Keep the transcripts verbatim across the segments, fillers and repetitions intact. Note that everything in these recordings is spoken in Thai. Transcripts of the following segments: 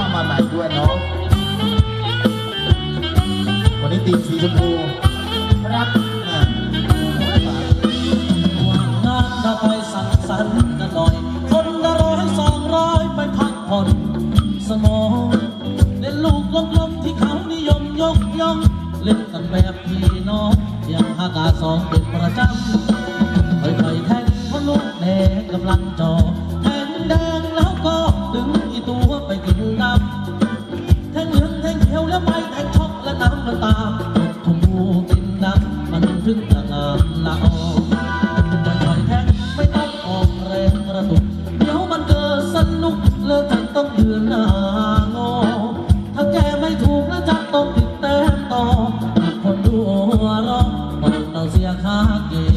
มามาใหม่ด้วยน้องวันนี้ตีมสีชมพูรักว่างงานก็ไปสั่งสรรค์กันหน่อยคนละร้อยสองร้อยไปพักผ่อนสมองเล่นลูกลมๆที่เขานิยมยกย่องเล่นกันแบบพี่น้องยังหากาสองเป็นประจำค่อยๆแทงเพราะลูกแดงกำลังจ่อแทงแดงแล้วก็ดึงอีตัวไปกินน้ำแทงเหลืองแทงเขียวแล้วไปแทงช็อกและน้ำละตาทุ่มลูกกินน้ำมันถึงจะงามละออค่อยๆแทงไม่ต้องออกแรงกระตุกเดี๋ยวมันเกิดสนุกเลิกกันต้องยืนหน้างอถ้าแกไม่ถูกแล้วจะต้องติดแต้มต่อคนดูร้องคนเราเสียค่าเกม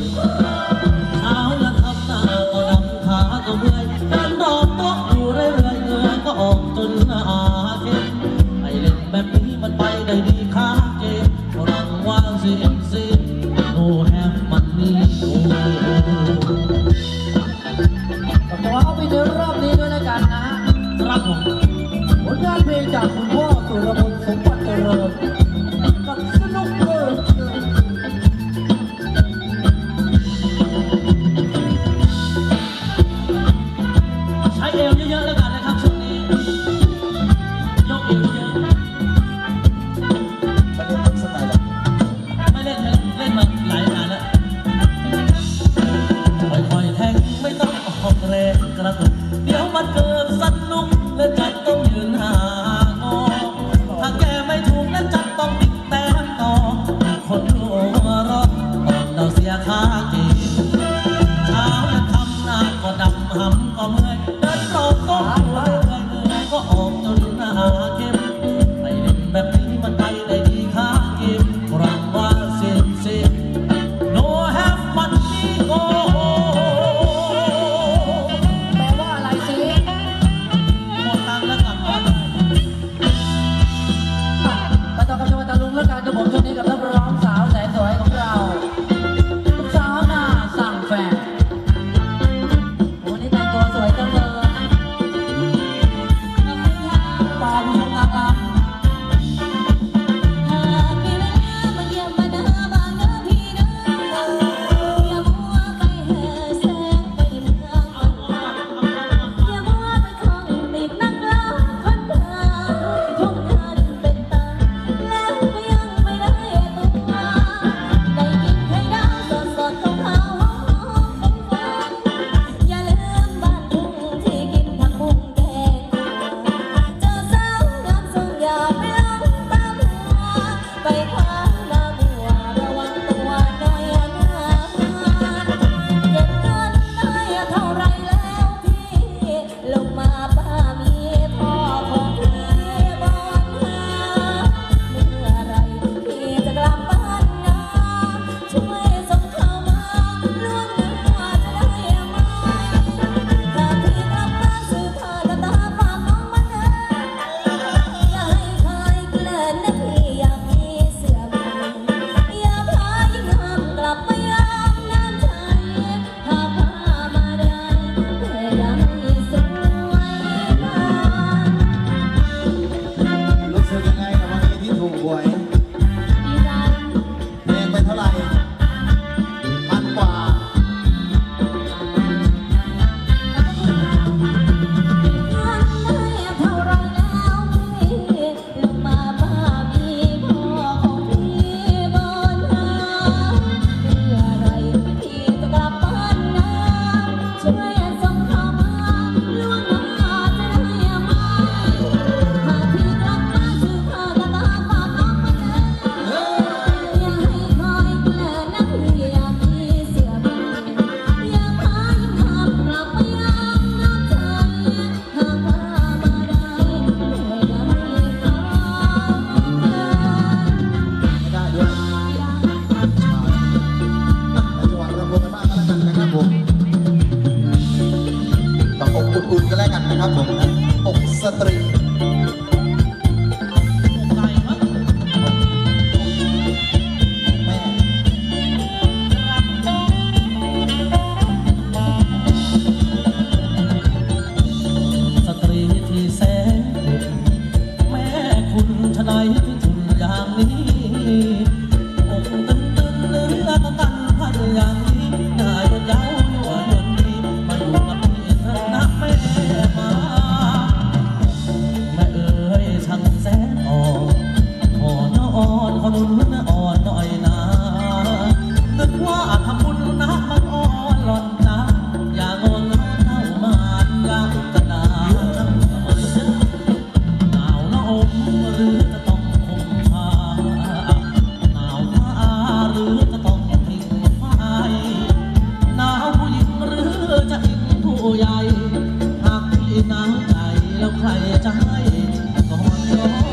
Thank you.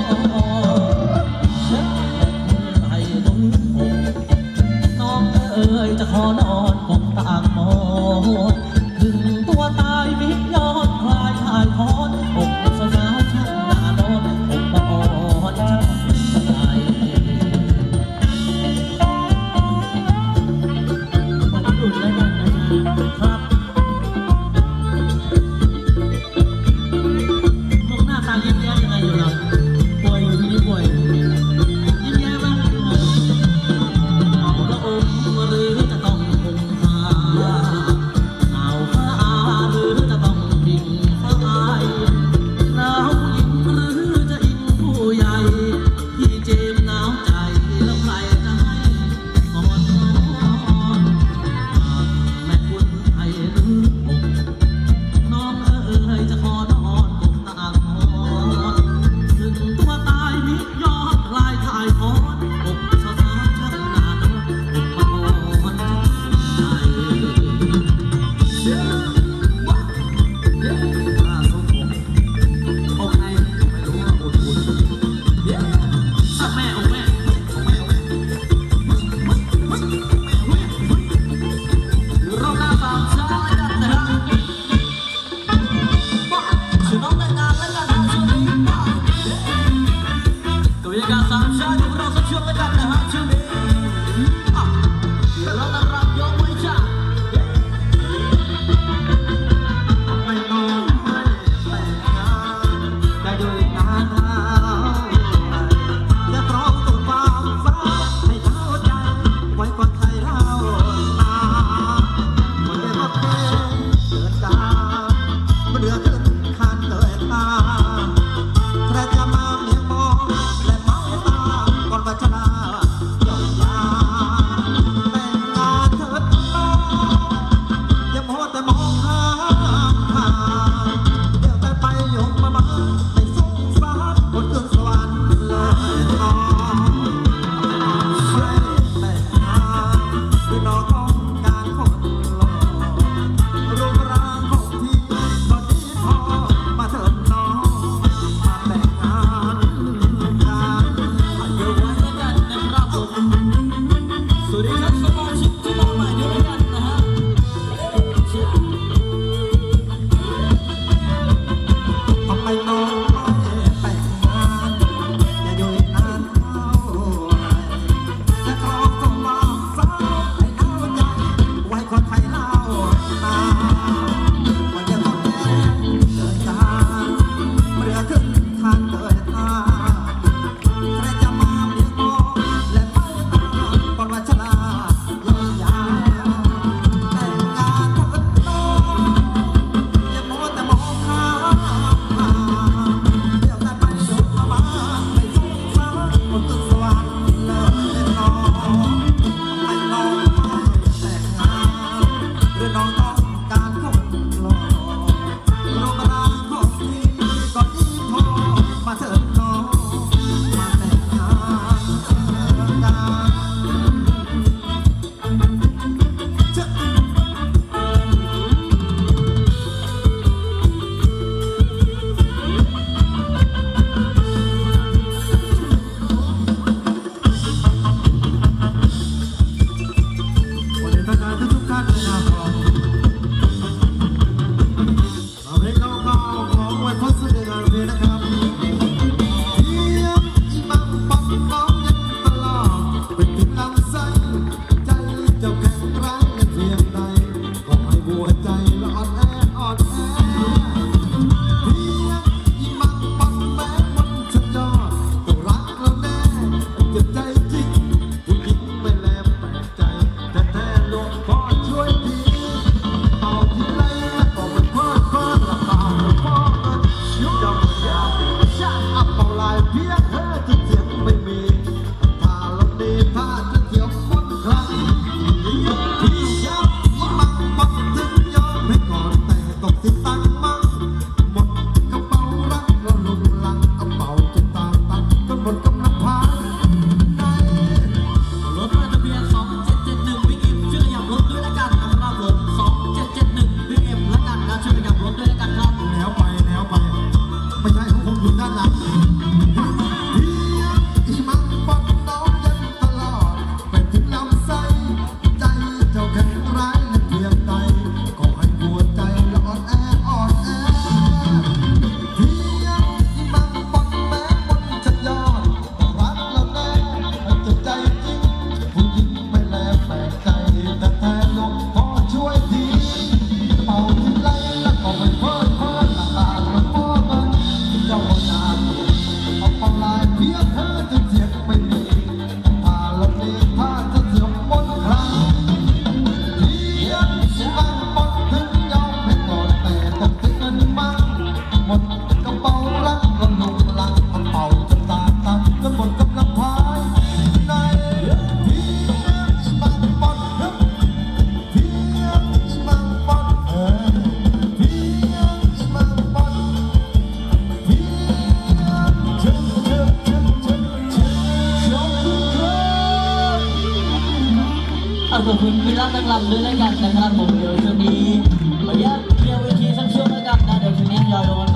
กับผมคุณวิลล่าตั้งลำด้วยแล้วกันนะครับผมเดี๋ยวช่วงนี้ขออนุญาตเคลียร์เวทีสักช่วงแล้วกันนะเดี๋ยวช่วงนี้เราโดน